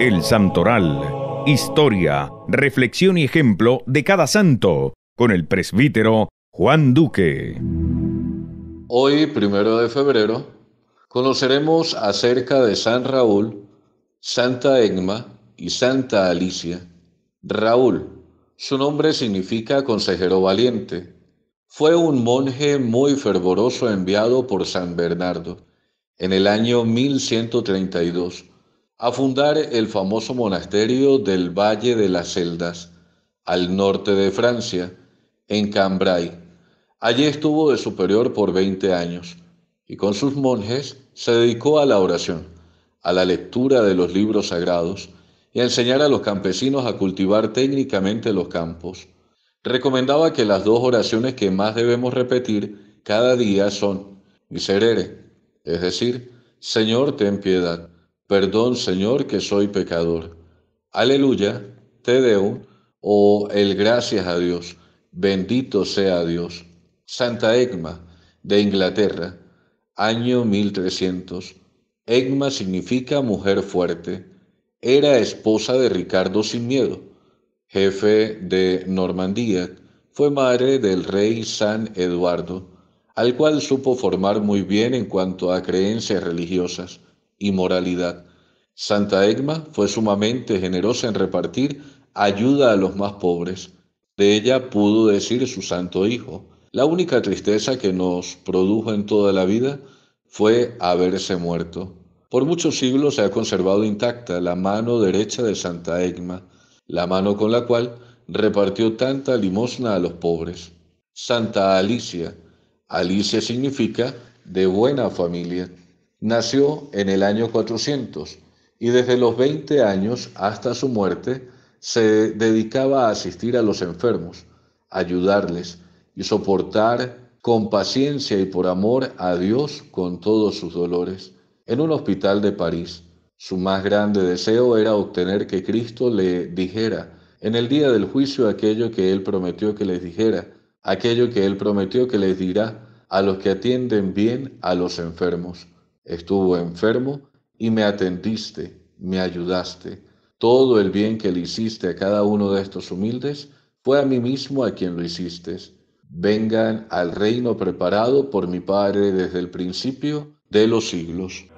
El Santoral. Historia, reflexión y ejemplo de cada santo, con el presbítero Juan Duque. Hoy, 1 de febrero, conoceremos acerca de San Raúl, Santa Emma y Santa Alicia. Raúl, su nombre significa consejero valiente. Fue un monje muy fervoroso enviado por San Bernardo en el año 1132. a fundar el famoso monasterio del Valle de las Celdas, al norte de Francia, en Cambrai. Allí estuvo de superior por 20 años, y con sus monjes se dedicó a la oración, a la lectura de los libros sagrados y a enseñar a los campesinos a cultivar técnicamente los campos. Recomendaba que las dos oraciones que más debemos repetir cada día son Miserere, es decir, Señor, ten piedad. Perdón, Señor, que soy pecador. Aleluya, Te Deo, o el gracias a Dios, bendito sea Dios. Santa Agna, de Inglaterra, año 1300. Agna significa mujer fuerte. Era esposa de Ricardo sin Miedo, jefe de Normandía. Fue madre del rey San Eduardo, al cual supo formar muy bien en cuanto a creencias religiosas y moralidad. Santa Emma fue sumamente generosa en repartir ayuda a los más pobres. De ella pudo decir su santo hijo: la única tristeza que nos produjo en toda la vida fue haberse muerto. Por muchos siglos se ha conservado intacta la mano derecha de Santa Emma, la mano con la cual repartió tanta limosna a los pobres. Santa Alicia. Alicia significa de buena familia. Nació en el año 400 y desde los 20 años hasta su muerte se dedicaba a asistir a los enfermos, ayudarles y soportar con paciencia y por amor a Dios con todos sus dolores. En un hospital de París, su más grande deseo era obtener que Cristo le dijera en el día del juicio aquello que Él prometió que les dijera, aquello que Él prometió que les dirá a los que atienden bien a los enfermos. Estuvo enfermo y me atendiste, me ayudaste. Todo el bien que le hiciste a cada uno de estos humildes fue a mí mismo a quien lo hiciste. Vengan al reino preparado por mi Padre desde el principio de los siglos.